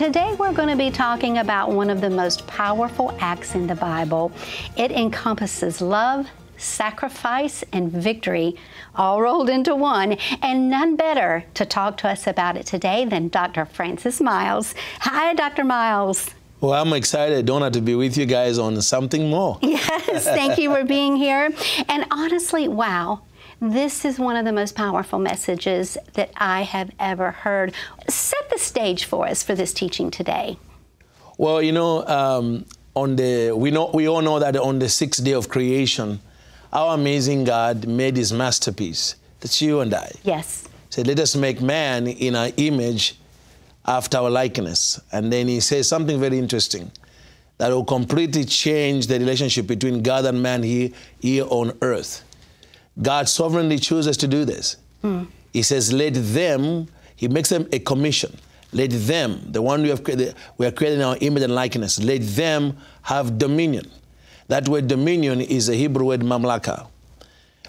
Today we're going to be talking about one of the most powerful acts in the Bible. It encompasses love, sacrifice, and victory all rolled into one, and none better to talk to us about it today than Dr. Francis Myles. Hi, Dr. Myles. Well, I'm excited, Donna, to be with you guys on Something More. Yes, thank you for being here. And honestly, wow, this is one of the most powerful messages that I have ever heard. Set the stage for us for this teaching today. Well, you know, we all know that on the sixth day of creation, our amazing God made His masterpiece. That's you and I. Yes. He said, let us make man in our image after our likeness. And then He says something very interesting that will completely change the relationship between God and man here on earth. God sovereignly chooses to do this. Mm. He says, let them, He makes them a commission. Let them, the one we are creating our image and likeness, let them have dominion. That word dominion is a Hebrew word mamlaka,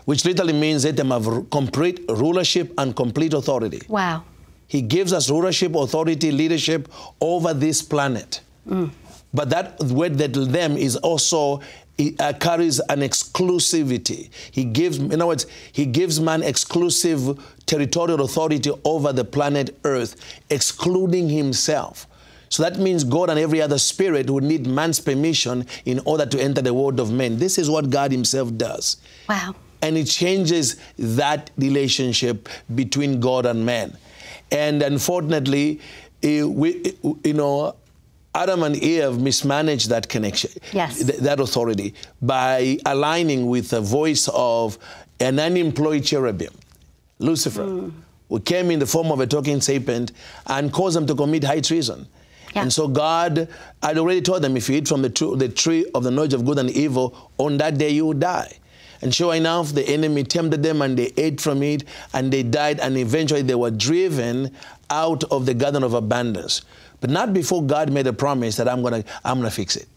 which literally means let them have complete rulership and complete authority. Wow. He gives us rulership, authority, leadership over this planet. Mm. But that word that them is also, it carries an exclusivity. He gives, in other words, He gives man exclusive territorial authority over the planet Earth, excluding Himself. So that means God and every other spirit would need man's permission in order to enter the world of men. This is what God Himself does. Wow. And it changes that relationship between God and man. And unfortunately, Adam and Eve mismanaged that connection, yes, that authority, by aligning with the voice of an unemployed cherubim, Lucifer, who came in the form of a talking serpent and caused them to commit high treason. Yeah. And so God had already told them, if you eat from the tree of the knowledge of good and evil, on that day you will die. And sure enough, the enemy tempted them and they ate from it and they died, and eventually they were driven out of the garden of abundance. But not before God made a promise that I'm gonna fix it.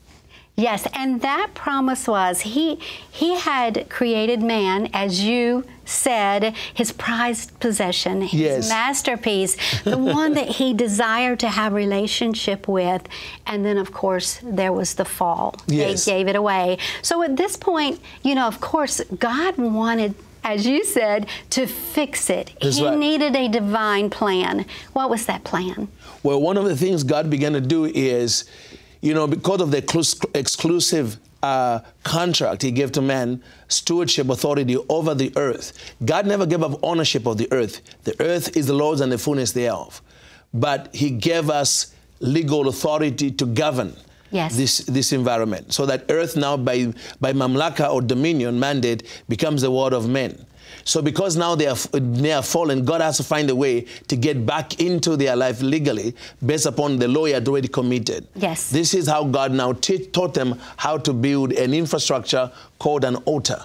Yes, and that promise was He had created man, as you said, His prized possession, His yes, masterpiece, the one that He desired to have relationship with. And then, of course, there was the fall. Yes. They gave it away. So at this point, you know, of course, God wanted, as you said, to fix it. That's He right, needed a divine plan. What was that plan? Well, one of the things God began to do is, you know, because of the exclusive contract He gave to man, stewardship authority over the earth. God never gave up ownership of the earth. The earth is the Lord's and the fullness thereof. But He gave us legal authority to govern. Yes. This environment, so that earth now by mamlaka or dominion mandate becomes the world of men. So because now they are fallen, God has to find a way to get back into their life legally based upon the law He had already committed. Yes. This is how God now taught them how to build an infrastructure called an altar.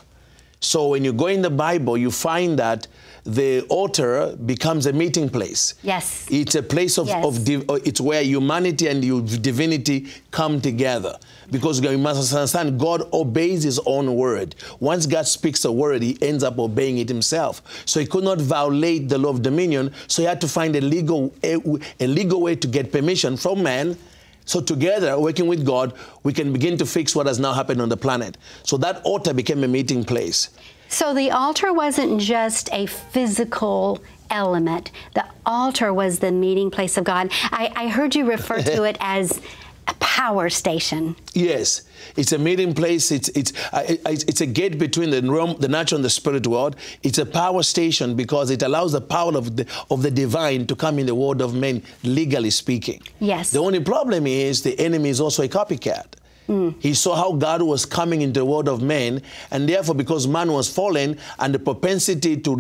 So when you go in the Bible, you find that the altar becomes a meeting place. Yes. It's a place of, yes, it's where humanity and divinity come together. Because you must understand, God obeys His own word. Once God speaks a word, He ends up obeying it Himself. So He could not violate the law of dominion, so He had to find a legal way to get permission from man. So together, working with God, we can begin to fix what has now happened on the planet. So that altar became a meeting place. So the altar wasn't just a physical element. The altar was the meeting place of God. I heard you refer to it as a power station. Yes, it's a meeting place. It's a gate between the natural and the spirit world. It's a power station because it allows the power of the divine to come in the world of men, legally speaking. Yes. The only problem is the enemy is also a copycat. Mm. He saw how God was coming into the world of man, and therefore, because man was fallen and the propensity to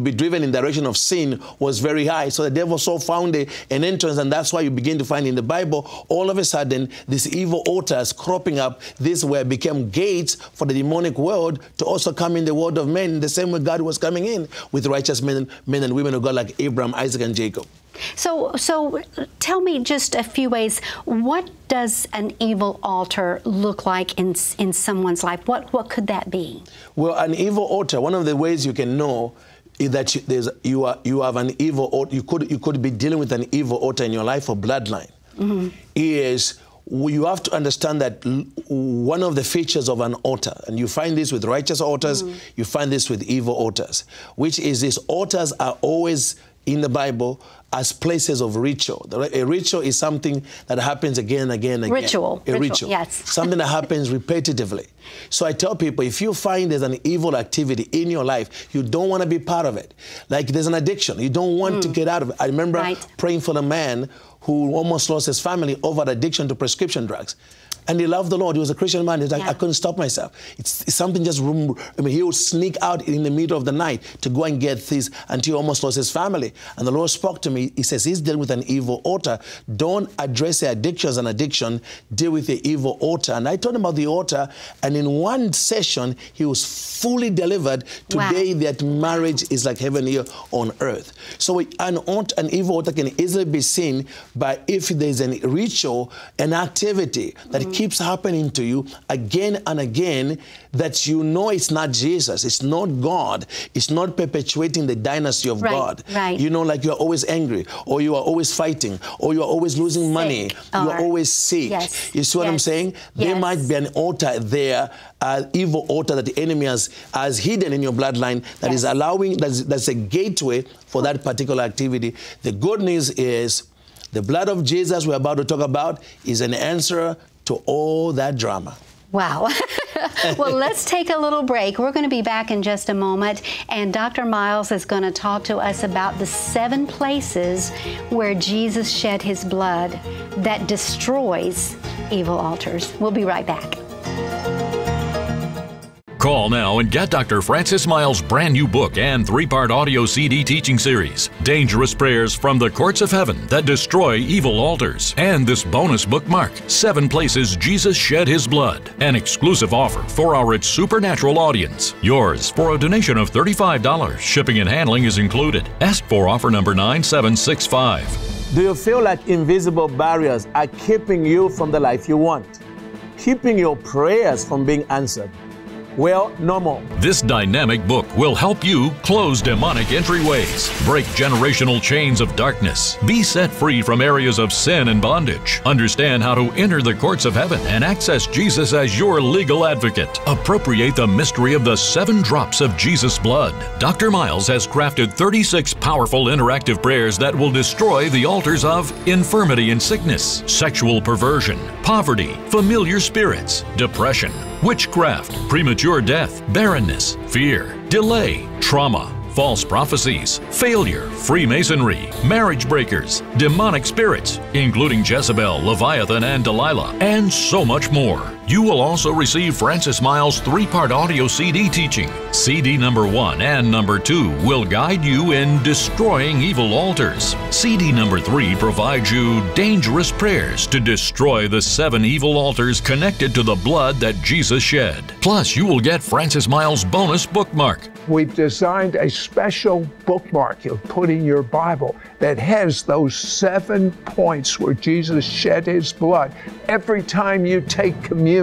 be driven in the direction of sin was very high, so the devil so found an entrance, and that's why you begin to find in the Bible, all of a sudden, these evil altars cropping up, this where became gates for the demonic world to also come in the world of men, the same way God was coming in with righteous men and women of God like Abraham, Isaac, and Jacob. So tell me just a few ways, what does an evil altar look like in someone's life? What could that be? Well, an evil altar, one of the ways you can know is that you have an evil altar. You could be dealing with an evil altar in your life or bloodline. mm-hmm. is you have to understand that one of the features of an altar, and you find this with righteous altars, mm-hmm. you find this with evil altars, which is these altars are always in the Bible as places of ritual. A ritual is something that happens again and again and again. Ritual. A ritual. Yes. Something that happens repetitively. So I tell people, if you find there's an evil activity in your life, you don't want to be part of it. Like there's an addiction. You don't want to get out of it. I remember praying for the man who almost lost his family over the addiction to prescription drugs. And he loved the Lord. He was a Christian man. He's like, I couldn't stop myself. It's something just, he would sneak out in the middle of the night to go and get things until he almost lost his family. And the Lord spoke to me. He says, he's dealing with an evil altar. Don't address the addiction as an addiction. Deal with the evil altar. And I told him about the altar. And in one session, he was fully delivered. Today, that marriage is like heaven here on earth. So an evil altar can easily be seen by if there's a ritual, an activity that keeps happening to you again and again, that you know it's not Jesus, it's not God, it's not perpetuating the dynasty of God. Right. You know, like you're always angry, or you are always fighting, or you're always losing money, you're always sick. Yes. You see what I'm saying? Yes. There might be an altar there, an evil altar that the enemy has hidden in your bloodline that is allowing, that's a gateway for that particular activity. The good news is the blood of Jesus we're about to talk about is an answer to all that drama. Wow. Well, let's take a little break. We're going to be back in just a moment, and Dr. Myles is going to talk to us about the 7 places where Jesus shed his blood that destroys evil altars. We'll be right back. Call now and get Dr. Francis Myles' brand new book and 3-part audio CD teaching series, Dangerous Prayers from the Courts of Heaven that Destroy Evil Altars, and this bonus bookmark, 7 Places Jesus Shed His Blood, an exclusive offer for our It's Supernatural audience. Yours for a donation of $35. Shipping and handling is included. Ask for offer number 9765. Do you feel like invisible barriers are keeping you from the life you want, keeping your prayers from being answered? Well, no more. This dynamic book will help you close demonic entryways, break generational chains of darkness, be set free from areas of sin and bondage, understand how to enter the courts of heaven and access Jesus as your legal advocate, appropriate the mystery of the 7 drops of Jesus' blood. Dr. Myles has crafted 36 powerful interactive prayers that will destroy the altars of infirmity and sickness, sexual perversion, poverty, familiar spirits, depression, witchcraft, premature death, barrenness, fear, delay, trauma, false prophecies, failure, Freemasonry, marriage breakers, demonic spirits, including Jezebel, Leviathan, and Delilah, and so much more. You will also receive Francis Myles' 3-part audio CD teaching. CD number 1 and number 2 will guide you in destroying evil altars. CD number 3 provides you dangerous prayers to destroy the 7 evil altars connected to the blood that Jesus shed. Plus, you will get Francis Myles' bonus bookmark. We've designed a special bookmark you'll put in your Bible that has those 7 points where Jesus shed his blood. Every time you take communion,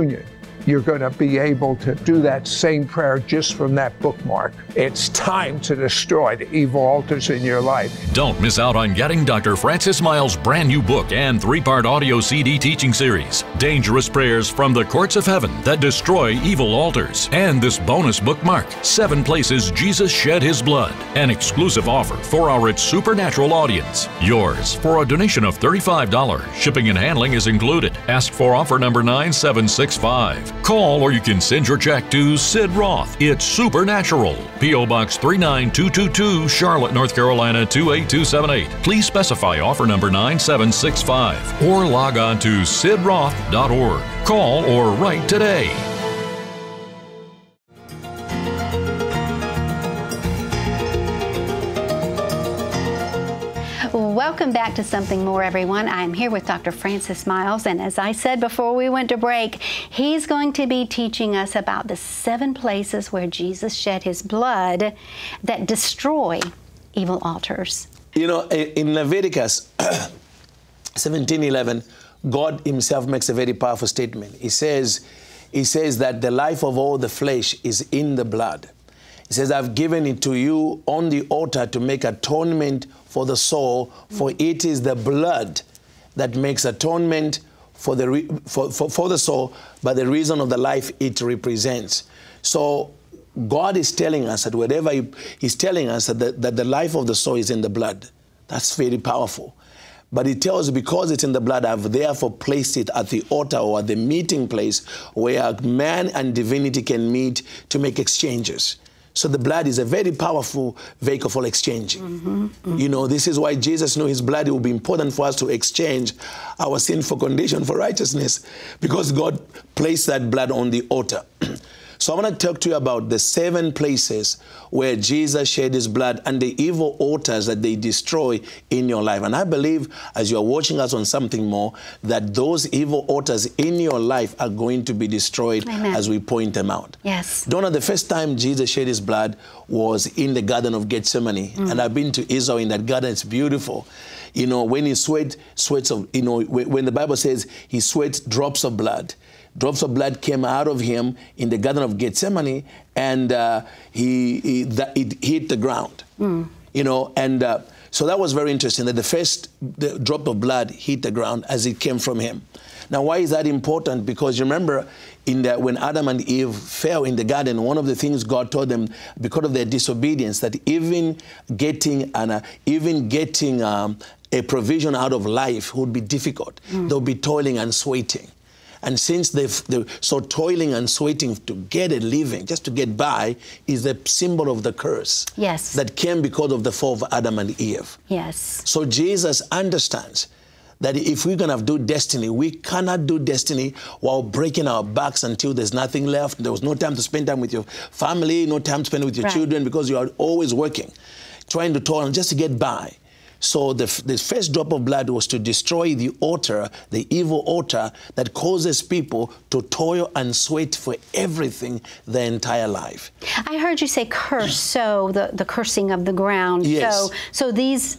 you're going to be able to do that same prayer just from that bookmark. It's time to destroy the evil altars in your life. Don't miss out on getting Dr. Francis Myles' brand new book and 3-part audio CD teaching series, Dangerous Prayers from the Courts of Heaven that Destroy Evil Altars, and this bonus bookmark, 7 Places Jesus Shed His Blood, an exclusive offer for our It's Supernatural audience. Yours for a donation of $35. Shipping and handling is included. Ask for offer number 9765. Call or you can send your check to Sid Roth, It's Supernatural, P.O. Box 39222, Charlotte, North Carolina 28278. Please specify offer number 9765 or log on to sidroth.org. Call or write today. Welcome back to Something More, everyone. I'm here with Dr. Francis Myles, and as I said before we went to break, he's going to be teaching us about the 7 places where Jesus shed his blood that destroy evil altars. You know, in Leviticus 17:11, God himself makes a very powerful statement. He says that the life of all the flesh is in the blood. He says, I've given it to you on the altar to make atonement for the soul, for it is the blood that makes atonement for the soul by the reason of the life it represents. So God is telling us that whatever He's telling us that the life of the soul is in the blood. That's very powerful. But He tells, because it's in the blood, I've therefore placed it at the altar or at the meeting place where man and divinity can meet to make exchanges. So the blood is a very powerful vehicle for exchanging. You know, this is why Jesus knew His blood will be important for us to exchange our sinful condition for righteousness, because God placed that blood on the altar. So I want to talk to you about the 7 places where Jesus shed His blood and the evil altars that they destroy in your life. And I believe, as you are watching us on Something More, that those evil altars in your life are going to be destroyed. Amen. As we point them out. Yes. Donna, the first time Jesus shed His blood was in the Garden of Gethsemane. And I've been to Israel in that garden. It's beautiful. You know, when He sweats of, you know, when the Bible says He sweats drops of blood. Drops of blood came out of Him in the Garden of Gethsemane, and it hit the ground. You know, and so that was very interesting, that the first drop of blood hit the ground as it came from Him. Now, why is that important? Because you remember when Adam and Eve fell in the garden, one of the things God told them, because of their disobedience, that even getting a provision out of life would be difficult. They'll be toiling and sweating. And since they're so toiling and sweating to get a living, just to get by, is the symbol of the curse. Yes. That came because of the fall of Adam and Eve. Yes. So Jesus understands that if we're going to do destiny, we cannot do destiny while breaking our backs until there's nothing left. There was no time to spend time with your family, no time to spend with your children, because you are always working, trying to toil just to get by. So the first drop of blood was to destroy the altar, the evil altar that causes people to toil and sweat for everything their entire life. I heard you say curse, so the cursing of the ground. Yes. So these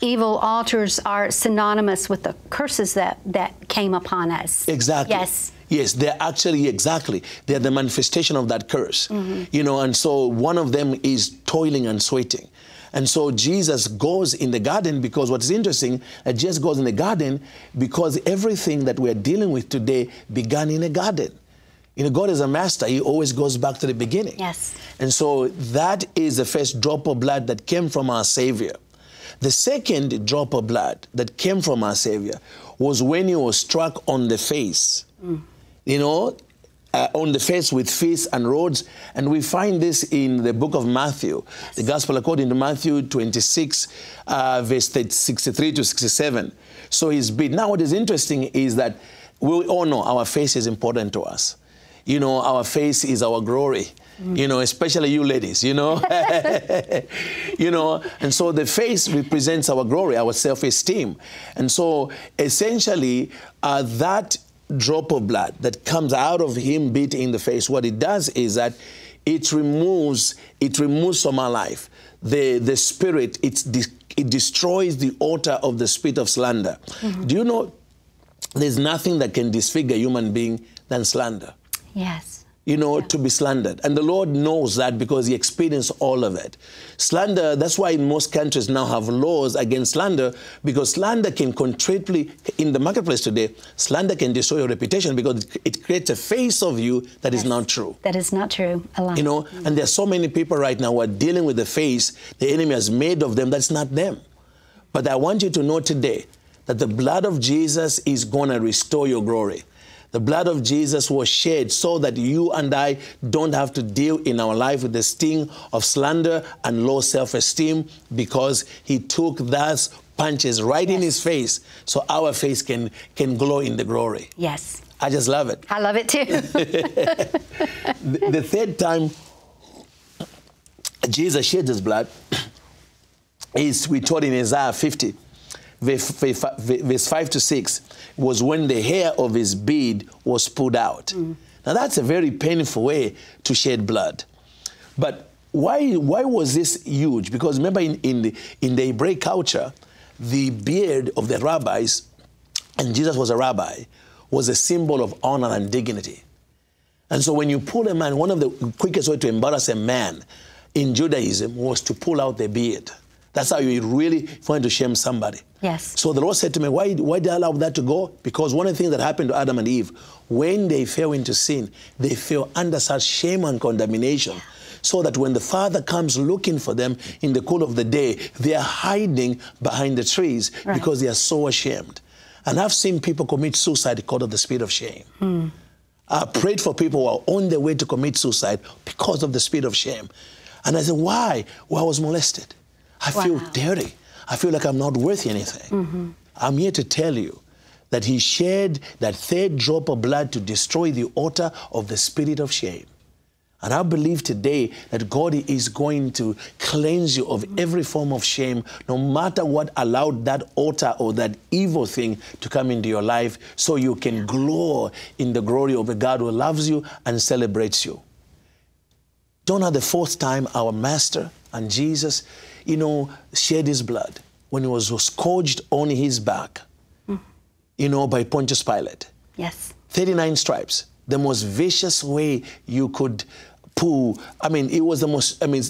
evil altars are synonymous with the curses that came upon us. Exactly. Yes. Yes, they're actually, exactly, they're the manifestation of that curse. You know, and so one of them is toiling and sweating. And so Jesus goes in the garden, because what's interesting, Jesus goes in the garden because everything that we're dealing with today began in a garden. You know, God is a master. He always goes back to the beginning. Yes. And so that is the first drop of blood that came from our Savior. The second drop of blood that came from our Savior was when He was struck on the face. You know, on the face with fists and rods. And we find this in the book of Matthew, the gospel according to Matthew 26, verse 63 to 67. So He's beat. Now what is interesting is that we all know our face is important to us. You know, our face is our glory. You know, especially you ladies, you know. You know, and so the face represents our glory, our self-esteem. And so essentially that drop of blood that comes out of Him beat in the face, what it does is that it removes from our life the spirit. It destroys the altar of the spirit of slander. Do you know there's nothing that can disfigure a human being than slander? Yes. You know, to be slandered. And the Lord knows that, because He experienced all of it. Slander, that's why most countries now have laws against slander, because slander can completely, in the marketplace today, slander can destroy your reputation, because it creates a face of you that is not true. That is not true. A lot. You know, and there are so many people right now who are dealing with the face the enemy has made of them that's not them. But I want you to know today that the blood of Jesus is going to restore your glory. The blood of Jesus was shed so that you and I don't have to deal in our life with the sting of slander and low self-esteem, because He took those punches right in His face, so our face can glow in the glory. Yes. I just love it. I love it too. The third time Jesus shed His blood is, we told in Isaiah 50. Verse 5 to 6 was when the hair of His beard was pulled out. Now that's a very painful way to shed blood. But why was this huge? Because remember, in the Hebraic culture, the beard of the rabbis, and Jesus was a rabbi, was a symbol of honor and dignity. And so when you pull a man, one of the quickest way to embarrass a man in Judaism was to pull out their beard. That's how you really find to shame somebody. Yes. So the Lord said to me, why did I allow that to go? Because one of the things that happened to Adam and Eve, when they fell into sin, they fell under such shame and condemnation. Yeah. So that when the Father comes looking for them in the cool of the day, they are hiding behind the trees because they are so ashamed. And I've seen people commit suicide because of the spirit of shame. Mm. I prayed for people who are on their way to commit suicide because of the spirit of shame. And I said, why? Well, I was molested. I feel dirty. I feel like I'm not worth anything. Mm-hmm. I'm here to tell you that he shed that third drop of blood to destroy the altar of the spirit of shame. And I believe today that God is going to cleanse you of every form of shame, no matter what allowed that altar or that evil thing to come into your life, so you can glow in the glory of a God who loves you and celebrates you. Jonah, the fourth time, our master and Jesus, you know, shed his blood when he was scourged on his back, you know, by Pontius Pilate. Yes. 39 stripes. The most vicious way you could pull. I mean, it was the most, I mean,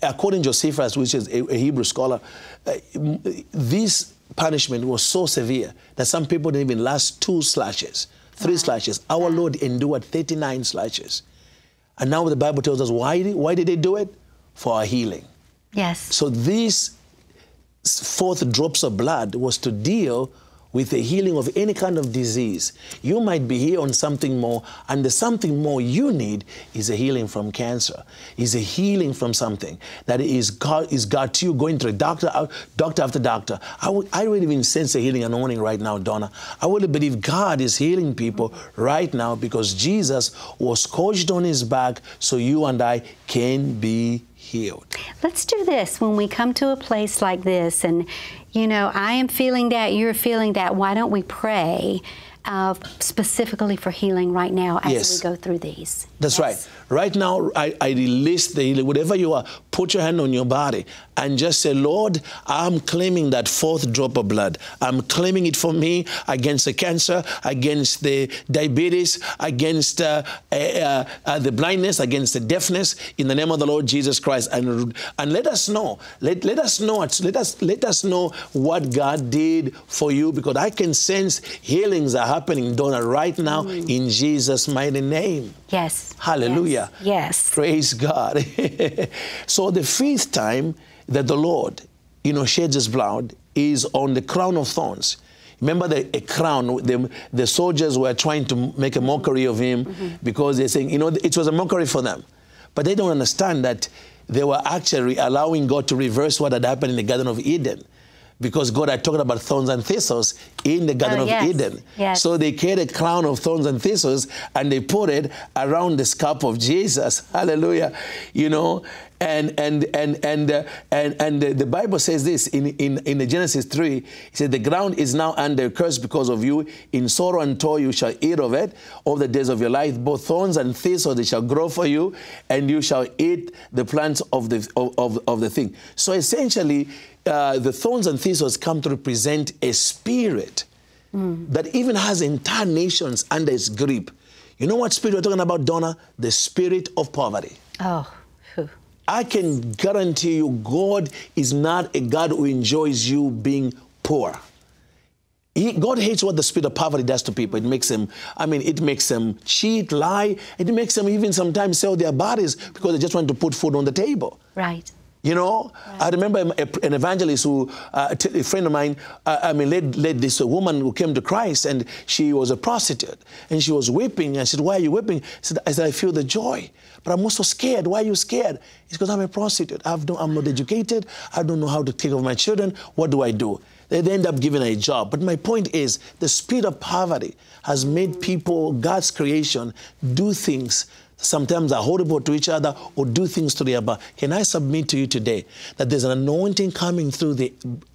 according to Josephus, which is a Hebrew scholar, this punishment was so severe that some people didn't even last 2 slashes, 3 slashes. Our Lord endured 39 slashes. And now the Bible tells us why did they do it? For our healing. Yes. So these 4 drops of blood was to deal with the healing of any kind of disease. You might be here on Something More, and the something more you need is a healing from cancer, is a healing from something that is God to you, going to a doctor after doctor. I would even sense a healing anointing right now, Donna. I would believe God is healing people right now because Jesus was scourged on his back so you and I can be healed. Let's do this. When we come to a place like this and, you know, I am feeling that, you're feeling that, why don't we pray specifically for healing right now as we go through these? That's right. Right now, I release the healing. Whatever you are, put your hand on your body and just say, Lord, I'm claiming that 4th drop of blood. I'm claiming it for me against the cancer, against the diabetes, against the blindness, against the deafness, in the name of the Lord Jesus Christ. And let us know. Let us know what God did for you, because I can sense healings are happening, Donna, right now in Jesus' mighty name. Yes. Hallelujah. Yes. Praise God. So the 5th time that the Lord, you know, sheds his blood is on the crown of thorns. Remember a crown, the soldiers were trying to make a mockery of him because they're saying, you know, it was a mockery for them. But they don't understand that they were actually allowing God to reverse what had happened in the Garden of Eden, because God had talked about thorns and thistles in the Garden of Eden. Yes. So they carried a crown of thorns and thistles and they put it around the scalp of Jesus. Hallelujah. You know, and the Bible says this in the Genesis 3, it said, the ground is now under a curse because of you. In sorrow and toil you shall eat of it all the days of your life. Both thorns and thistles they shall grow for you, and you shall eat the plants of the thing. So essentially, the thorns and thistles come to represent a spirit that even has entire nations under its grip. You know what spirit we're talking about, Donna? The spirit of poverty. Oh. I can guarantee you God is not a God who enjoys you being poor. God hates what the spirit of poverty does to people. It makes them, I mean, it makes them cheat, lie. It makes them even sometimes sell their bodies because they just want to put food on the table. Right. You know, I remember an evangelist who, a friend of mine, led this woman who came to Christ, and she was a prostitute, and she was weeping. I said, why are you weeping? I said, I feel the joy, but I'm also scared. Why are you scared? It's because I'm a prostitute. I'm not educated. I don't know how to take care of my children. What do? They end up giving her a job. But my point is, the spirit of poverty has made people, God's creation, do things sometimes are horrible to each other or do things to their body. Can I submit to you today that there's an anointing coming through the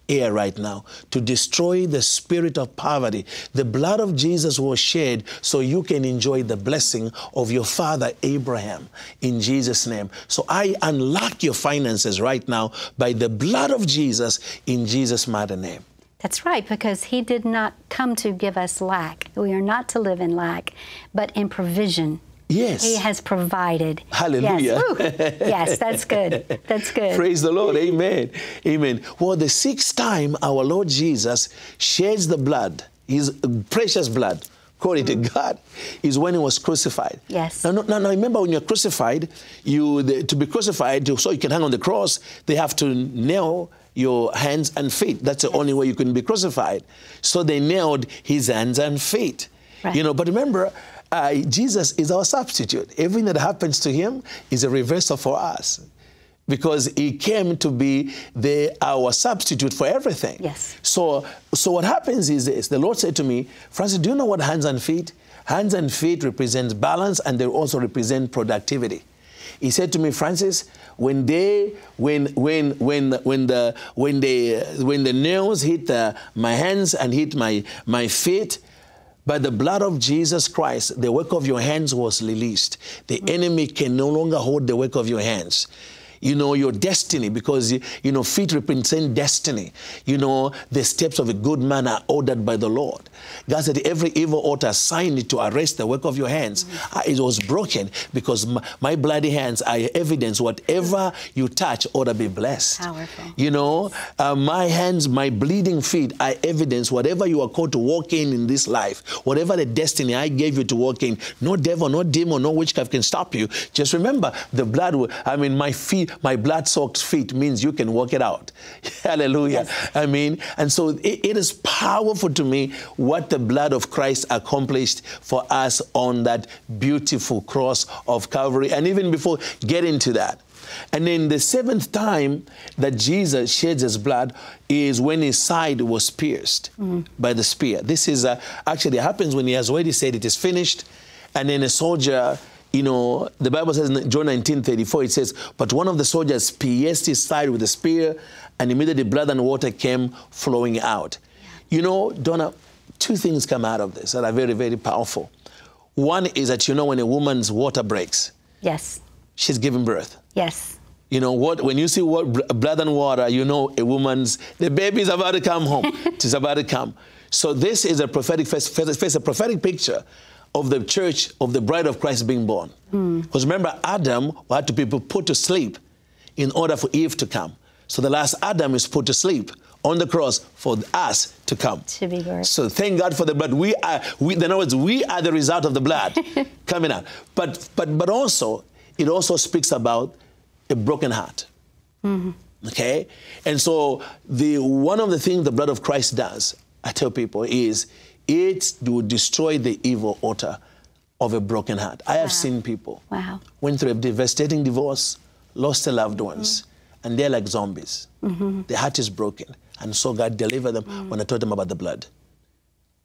air right now to destroy the spirit of poverty? The blood of Jesus was shed so you can enjoy the blessing of your father Abraham in Jesus' name. So I unlock your finances right now by the blood of Jesus in Jesus' mighty name. That's right, because he did not come to give us lack. We are not to live in lack, but in provision. Yes. He has provided. Hallelujah. Yes. Yes, that's good. That's good. Praise the Lord. Amen. Amen. Well, the sixth time our Lord Jesus sheds the blood, his precious blood, according to God, is when he was crucified. Yes. Now, remember, when you're crucified, to be crucified, so you can hang on the cross, they have to nail your hands and feet. That's the only way you can be crucified. So they nailed his hands and feet. Right. You know, but remember, Jesus is our substitute. Everything that happens to him is a reversal for us, because he came to be our substitute for everything. Yes. So what happens is this. The Lord said to me, Francis, do you know what hands and feet? Hands and feet represent balance, and they also represent productivity. He said to me, Francis, when the nails hit my hands and hit my feet, by the blood of Jesus Christ, the work of your hands was released. The enemy can no longer hold the work of your hands. You know, your destiny, because, you know, feet represent destiny. You know, the steps of a good man are ordered by the Lord. God said every evil altar assigned to arrest the work of your hands, it was broken, because my bloody hands are evidence. Whatever you touch ought to be blessed. Powerful. You know, my hands, my bleeding feet are evidence. Whatever you are called to walk in this life, whatever the destiny I gave you to walk in, no devil, no demon, no witchcraft can stop you. Just remember, the blood, I mean, my feet, my blood-soaked feet means you can walk it out. Hallelujah. Yes. I mean, and so it is powerful to me what the blood of Christ accomplished for us on that beautiful cross of Calvary. And even before getting to that, and then the seventh time that Jesus sheds his blood is when his side was pierced by the spear. This is actually happens when he has already said it is finished, and then a soldier. You know, the Bible says in John 19:34, it says, but one of the soldiers pierced his side with a spear, and immediately blood and water came flowing out. Yeah. You know, Donna, two things come out of this that are very, very powerful. One is that, you know, when a woman's water breaks, yes, she's giving birth. Yes. You know what? When you see blood and water, you know a woman's, the baby's about to come home. It's about to come. So this is a prophetic, a prophetic picture of the church, of the bride of Christ being born. Because remember, Adam had to be put to sleep in order for Eve to come. So the last Adam is put to sleep on the cross for us to come. To be born. So thank God for the blood. In other words, we are the result of the blood coming out. But also, it also speaks about a broken heart. Okay? And so one of the things the blood of Christ does, I tell people, is it will destroy the evil altar of a broken heart. I have seen people went through a devastating divorce, lost their loved ones, and they're like zombies. Their heart is broken, and so God delivered them when I told them about the blood.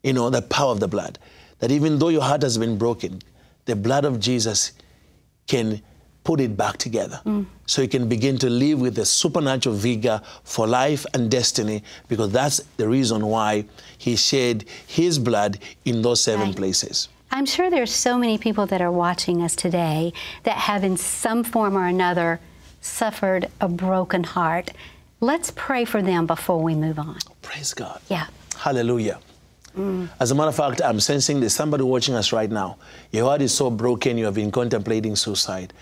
You know, the power of the blood, that even though your heart has been broken, the blood of Jesus can put it back together. So you can begin to live with the supernatural vigor for life and destiny, because that's the reason why he shed his blood in those seven places. I'm sure there's so many people that are watching us today that have in some form or another suffered a broken heart. Let's pray for them before we move on. Praise God. Yeah. Hallelujah. As a matter of fact, I'm sensing there's somebody watching us right now. Your heart is so broken, you have been contemplating suicide.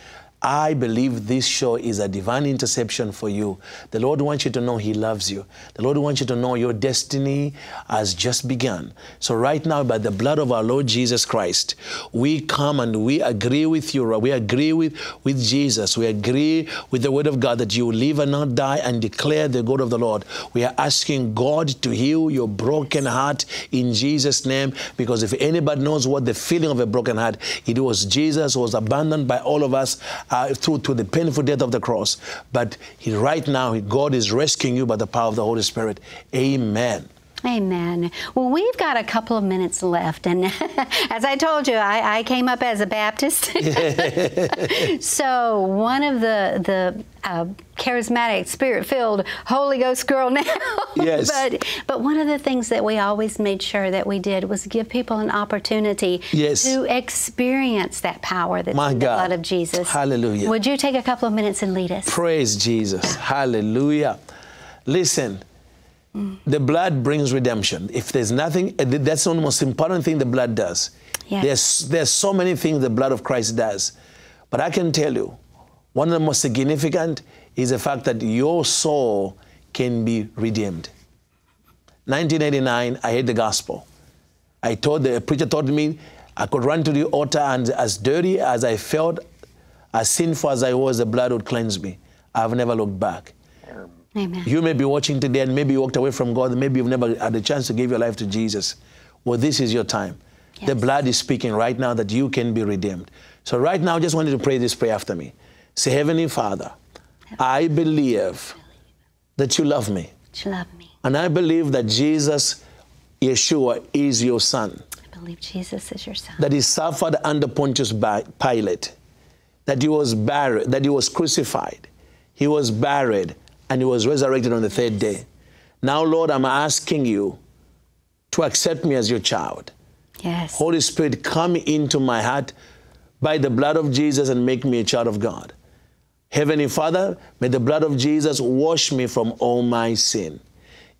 I believe this show is a divine interception for you. The Lord wants you to know he loves you. The Lord wants you to know your destiny has just begun. So right now, by the blood of our Lord Jesus Christ, we come and we agree with you. We agree with Jesus. We agree with the word of God that you will live and not die, and declare the God of the Lord. We are asking God to heal your broken heart in Jesus' name, because if anybody knows what the feeling of a broken heart, it was Jesus who was abandoned by all of us through to the painful death of the cross. But right now, God is rescuing you by the power of the Holy Spirit. Amen. Amen. Well, we've got a couple of minutes left. And as I told you, I came up as a Baptist. So one of the charismatic, spirit-filled, Holy Ghost girl now. Yes. But one of the things that we always made sure that we did was give people an opportunity to experience that power that's in the blood of Jesus. Hallelujah. Would you take a couple of minutes and lead us? Praise Jesus. Hallelujah. Listen. The blood brings redemption. If there's nothing, that's the most important thing the blood does. Yes. There's so many things the blood of Christ does. But I can tell you, one of the most significant is the fact that your soul can be redeemed. 1989, I heard the gospel. A preacher told me I could run to the altar, and as dirty as I felt, as sinful as I was, the blood would cleanse me. I've never looked back. Amen. You may be watching today, and maybe you walked away from God. Maybe you've never had a chance to give your life to Jesus. Well, this is your time. Yes. The blood is speaking right now that you can be redeemed. So right now, I just want you to pray this prayer after me. Say, Heavenly Father, I believe that you love me. You love me. And I believe that Jesus, Yeshua, is your son. I believe Jesus is your son. That he suffered under Pontius Pilate. That he was buried, that he was crucified. He was buried, and he was resurrected on the third day. Now, Lord, I'm asking you to accept me as your child. Yes. Holy Spirit, come into my heart by the blood of Jesus and make me a child of God. Heavenly Father, may the blood of Jesus wash me from all my sin.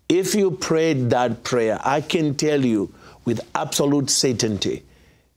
If you prayed that prayer, I can tell you with absolute certainty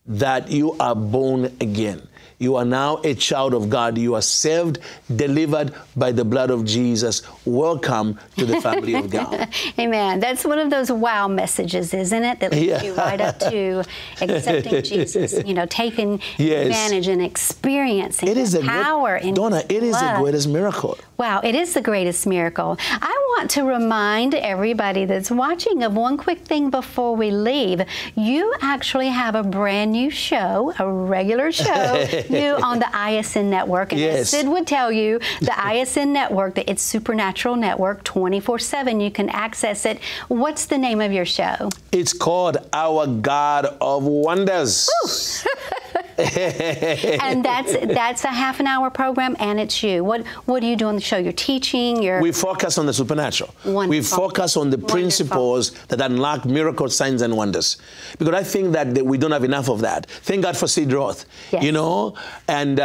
that you are born again. You are now a child of God. You are saved, delivered by the blood of Jesus. Welcome to the family of God. Amen. That's one of those wow messages, isn't it? That leads you right up to accepting Jesus, you know, taking advantage and experiencing the power in Donna, it is the greatest miracle. Wow, it is the greatest miracle. I want to remind everybody that's watching of one quick thing before we leave. You actually have a brand new show, a regular show, new on the ISN Network. And as Sid would tell you, the ISN Network, the It's Supernatural Network, 24/7. You can access it. What's the name of your show? It's called Our God of Wonders. And that's a half-hour program, and it's you. What do you do on the show? You're teaching. We focus on the supernatural. Wonderful. We focus on the principles that unlock miracles, signs, and wonders. Because I think that we don't have enough of that. Thank God for Sid Roth. Yes. You know, and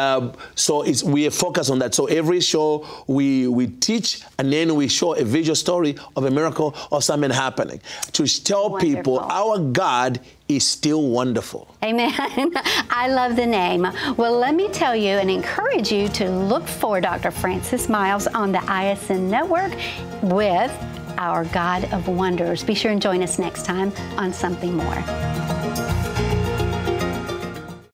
so we focus on that. So every show we teach, and then we show a visual story of a miracle or something happening to tell people our God is still wonderful. Amen. I love the name. Well, let me tell you and encourage you to look for Dr. Francis Myles on the ISN Network with Our God of Wonders. Be sure and join us next time on Something More.